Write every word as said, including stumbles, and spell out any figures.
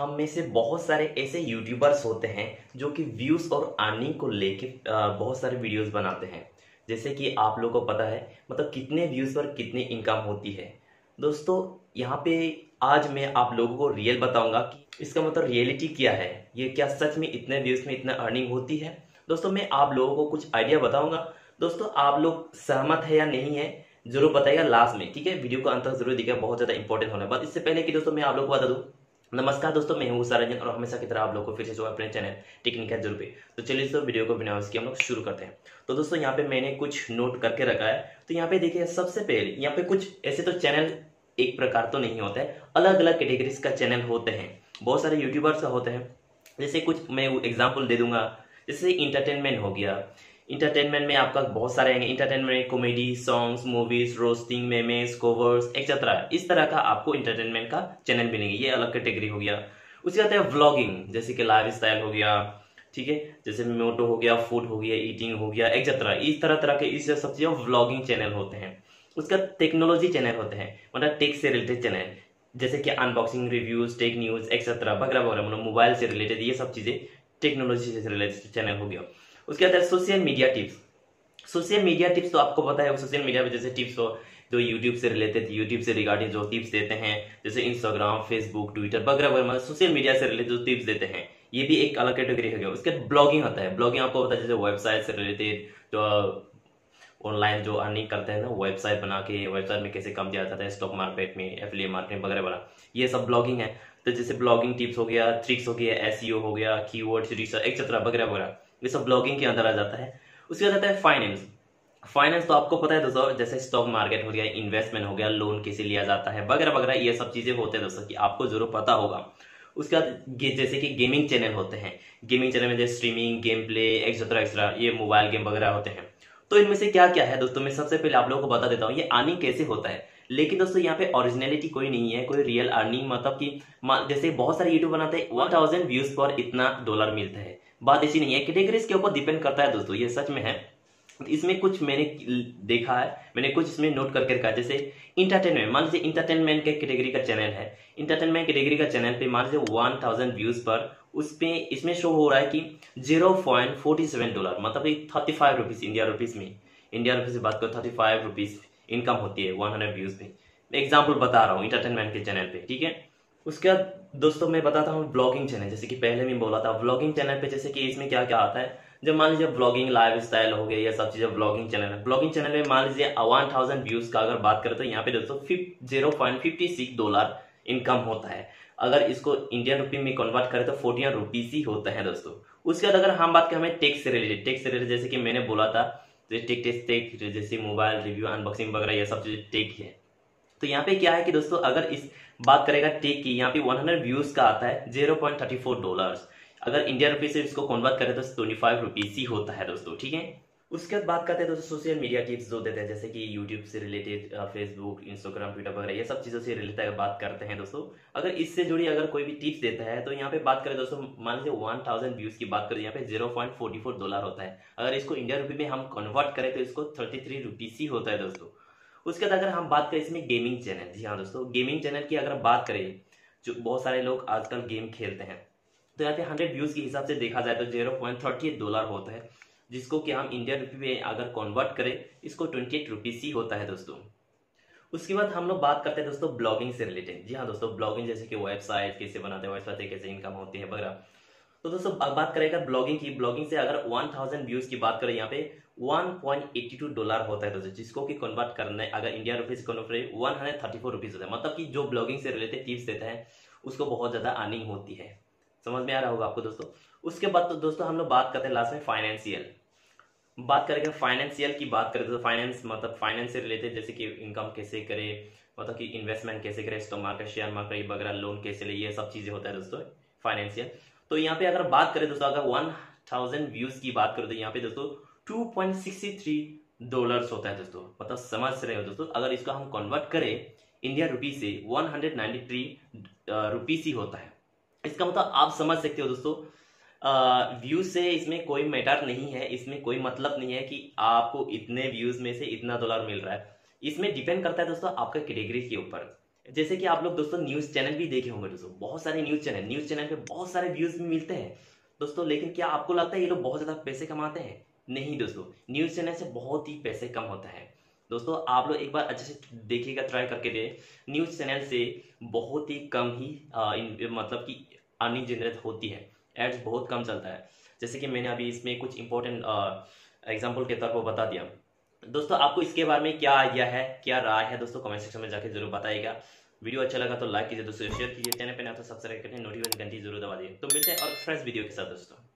हम में से बहुत सारे ऐसे यूट्यूबर्स होते हैं जो कि व्यूज़ और अर्निंग को लेके बहुत सारे वीडियोस बनाते हैं। जैसे कि आप लोगों को पता है मतलब कितने व्यूज़ पर कितनी इनकम होती है। दोस्तों यहाँ पे आज मैं आप लोगों को रियल बताऊंगा कि इसका मतलब रियलिटी क्या है, ये क्या सच में इतने व्यूज़ में इतना अर्निंग होती है। दोस्तों मैं आप लोगों को कुछ आइडिया बताऊँगा। दोस्तों आप लोग सहमत है या नहीं है जरूर बताइएगा लास्ट में, ठीक है। वीडियो का अंत तक जरूर देखिएगा, बहुत ज़्यादा इंपॉर्टेंट होने बाद। इससे पहले कि दोस्तों मैं आप लोगों को बता दूँ, नमस्कार दोस्तों, मैं हूँ सारंजन और हमेशा की तरह आप लोगों को फिर से जो अपने चैनल टेक्निकल ज़रूर पे। तो चलिए दोस्तों वीडियो को बिना उसके हम लोग शुरू करते हैं। तो दोस्तों यहाँ पे मैंने कुछ नोट करके रखा है। तो यहाँ पे देखिए सबसे पहले यहाँ पे कुछ ऐसे तो चैनल एक प्रकार तो नहीं होता है, अलग अलग कैटेगरीज का चैनल होते हैं, बहुत सारे यूट्यूबर्स का होते हैं। जैसे कुछ मैं एग्जाम्पल दे दूंगा, जैसे इंटरटेनमेंट हो गया। इंटरटेनमेंट में आपका बहुत सारे हैं। इंटरटेनमेंट में comedy, songs, movies, roasting, memes, covers etcetera, इस तरह का आपको इंटरटेनमेंट का चैनल मिलेंगे, ये अलग कैटेगरी हो गया। उसके बाद है व्लॉगिंग, जैसे कि लाइफ स्टाइल हो गया, ठीक है, जैसे मोटो हो गया, फूड हो गया, ईटिंग हो गया एक्सेट्रा, इस तरह तरह के इस सब चीज़ों व्लॉगिंग चैनल होते हैं। उसका टेक्नोलॉजी चैनल होते हैं, मतलब टेक से रिलेटेड चैनल, जैसे कि unboxing, reviews, tech news etcetera वगैरह वगैरह, मतलब मोबाइल से रिलेटेड ये सब चीज़ें टेक्नोलॉजी से रिलेटेड चैनल हो गया। उसके बाद social media tips. Social media tips तो आपको पता है, सोशल मीडिया पे जैसे टिप्स हो जो यूट्यूब से रिलेटेड, यूट्यूब से रिगार्डिंग जो टिप्स देते हैं, जैसे इंस्टाग्राम, फेसबुक, ट्विटर वगैरह वगैरह, मतलब सोशल मीडिया से रिलेटेड जो टिप्स देते हैं, ये भी एक अलग कैटेगरी हो गया। उसके बाद ब्लॉगिंग होता है। ब्लॉगिंग आपको पता है जैसे वेबसाइट से रिलेटेड जो ऑनलाइन जो अर्निंग करते हैं ना, वेबसाइट बना के वेबसाइट में कैसे कम दिया जाता है, स्टॉक मार्केट में, एफिलिएट मार्केट वगैरह वगैरह, ये सब ब्लॉगिंग है। तो जैसे ब्लॉगिंग टिप्स हो गया, ट्रिक्स हो गया, एसईओ हो गया, कीवर्ड्स रिसर्च एक्सेट्रा वगैरह वगैरह, ये सब ब्लॉगिंग के अंदर आ जाता है। उसके बाद आता है फाइनेंस। फाइनेंस तो आपको पता है दोस्तों, जैसे स्टॉक मार्केट हो गया, इन्वेस्टमेंट हो गया, लोन कैसे लिया जाता है वगैरह वगैरह, ये सब चीज़ें होते हैं दोस्तों कि आपको जरूर पता होगा। उसके बाद जैसे कि गेमिंग चैनल होते हैं। गेमिंग चैनल में जैसे streaming, game play etcetera etcetera, ये मोबाइल गेम वगैरह होते हैं। तो इनमें से क्या क्या है दोस्तों, मैं सबसे पहले आप लोगों को बता देता हूँ ये अर्निंग कैसे होता है। लेकिन दोस्तों यहाँ पे ओरिजिनलिटी कोई नहीं है, कोई रियल अर्निंग, मतलब कि जैसे बहुत सारे यूट्यूब बनाते हैं वन थाउजेंड व्यूज पर इतना डॉलर मिलता है, बात ऐसी नहीं है। कैटेगरीज के ऊपर डिपेंड करता है दोस्तों, ये सच में है। इसमें कुछ मैंने देखा है, मैंने कुछ इसमें नोट करके रखा है। जैसे इंटरटेनमेंट, मान लीजिए इंटरटेनमेंट के कैटेगरी का चैनल है। इंटरटेनमेंट कैटेगरी का चैनल पे मान लीजिए वन थाउजेंड व्यूज पर उस पे इसमें शो हो रहा है कि zero point forty seven dollar, मतलब thirty five rupees India rupees में, इंडिया रुपीज से बात करो थर्टी फाइव रुपीज इनकम होती है वन हंड्रेड व्यूज में। मैं एग्जाम्पल बता रहा हूँ इंटरटेनमेंट के चैनल पे, ठीक है। उसके बाद दोस्तों मैं बताता हूँ ब्लॉगिंग चैनल, जैसे कि पहले मैं बोला था ब्लॉगिंग चैनल पे जैसे कि इसमें क्या क्या आता है। जब मान लीजिए ब्लॉगिंग, लाइफ स्टाइल हो गया, ये सब चीज़ें ब्लॉगिंग चैनल है। ब्लॉगिंग चैनल में मान लीजिए वन थाउजेंड व्यूज का अगर बात करें तो यहाँ पे दोस्तों zero point fifty six dollar income होता है। अगर इसको इंडियन रुपी में कन्वर्ट करें तो फोर्टीन रुपीज ही होता है दोस्तों। उसके बाद अगर हम बात करें हमें टेक से रिलेटेड, टेक से रिलेटेड जैसे कि मैंने बोला था टेक टेस्ट टेक, जैसे मोबाइल रिव्यू, अनबॉक्सिंग वगैरह, यह सब चीज़ें टेक है। तो यहाँ पे क्या है कि दोस्तों अगर इस बात करेगा टेक की, यहाँ पे वन हंड्रेड व्यूज का आता है zero point thirty four dollars, अगर इंडियन रुपीज से इसको कन्वर्ट करें तो ट्वेंटी फाइव रुपीज ही होता है दोस्तों, ठीक है। उसके बाद बात करते हैं दोस्तों सोशल मीडिया टिप्स जो देते हैं, जैसे कि यूट्यूब से रिलेटेड, फेसबुक, इंस्टाग्राम, ट्विटर वगैरह, ये सब चीज़ों से रिलेटेड बात करते हैं दोस्तों। अगर इससे जुड़ी अगर कोई भी टिप्स देता है तो यहाँ पे बात करें दोस्तों, मान लीजिए वन थाउजेंड व्यूज़ की बात करें, यहाँ पे zero point forty four dollar होता है। अगर इसको इंडियन रुपी में हम कन्वर्ट करें तो इसको थर्टी थ्री रुपीज ही होता है दोस्तों। उसके बाद अगर हम बात करें इसमें गेमिंग चैनल, जी हाँ दोस्तों गेमिंग चैनल की अगर बात करें, जो बहुत सारे लोग आजकल गेम खेलते हैं, तो यहाँ पे हंड्रेड व्यूज़ के हिसाब से देखा जाए तो zero point thirty eight dollar होता है, जिसको कि हम इंडियन रुपी में अगर कन्वर्ट करें इसको ट्वेंटी एट रुपीज़ ही होता है दोस्तों। उसके बाद हम लोग बात करते हैं दोस्तों ब्लॉगिंग से रिलेटेड, जी हाँ दोस्तों ब्लॉगिंग, जैसे कि वेबसाइट कैसे बनाते हैं, वेबसाइट कैसे इनकम होती है वगैरह। तो दोस्तों बात करेगा ब्लॉगिंग की, ब्लॉगिंग से अगर वन थाउजेंड व्यूज़ की बात करें यहाँ पे one point eighty two dollar होता है दोस्तों, जिसको कि कन्वर्ट करना है अगर Indian rupees convert one hundred thirty four rupees होता है, मतलब कि जो ब्लॉगिंग से रिलेटेड टिप्स देता है उसको बहुत ज़्यादा अर्निंग होती है, समझ में आ रहा होगा आपको दोस्तों। उसके बाद तो दोस्तों हम लोग बात करते हैं लास्ट में फाइनेंशियल, बात करेंगे फाइनेंशियल की बात करें तो फाइनेंस मतलब फाइनेंस से रिलेटेड, जैसे कि इनकम कैसे करें, मतलब कि इन्वेस्टमेंट कैसे करें, स्टॉक मार्केट, शेयर मार्केट वगैरह, लोन कैसे ले, ये सब चीज़ें होता है दोस्तों फाइनेंशियल। तो यहाँ पे अगर बात करें दोस्तों, अगर वन थाउजेंड व्यूज़ की बात करें तो यहाँ पे दोस्तों two point sixty three dollars होता है दोस्तों, मतलब समझ रहे हो दोस्तों। अगर इसको हम कन्वर्ट करें इंडिया रुपी से one hundred ninety three rupees ही होता है। इसका मतलब आप समझ सकते हो दोस्तों व्यूज से इसमें कोई मैटर नहीं है, इसमें कोई मतलब नहीं है कि आपको इतने व्यूज़ में से इतना डॉलर मिल रहा है। इसमें डिपेंड करता है दोस्तों आपका कैटेगरी के ऊपर, जैसे कि आप लोग दोस्तों न्यूज़ चैनल भी देखे होंगे दोस्तों, बहुत सारे न्यूज़ चैनल न्यूज़ चैनल पे बहुत सारे व्यूज़ भी मिलते हैं दोस्तों। लेकिन क्या आपको लगता है ये लोग बहुत ज़्यादा पैसे कमाते हैं? नहीं दोस्तों, न्यूज़ चैनल से बहुत ही पैसे कम होता है दोस्तों। आप लोग एक बार अच्छे से देखिएगा, ट्राई करके दे, न्यूज़ चैनल से बहुत ही कम ही आ, इन, मतलब कि अर्निंग जनरेट होती है, एड्स बहुत कम चलता है। जैसे कि मैंने अभी इसमें कुछ इंपॉर्टेंट एग्जाम्पल के तौर पर बता दिया दोस्तों। आपको इसके बारे में क्या आइडिया है, क्या राय है दोस्तों, कमेंट सेक्शन में जाकर जरूर बताइएगा। वीडियो अच्छा लगा तो लाइक कीजिए दोस्तों, शेयर कीजिए, चैनल पर नया तो सब्सक्राइब करके नोटिफिकेशन घंटी जरूर दबा दिए। तो मिलते हैं और फ्रेश वीडियो के साथ दोस्तों।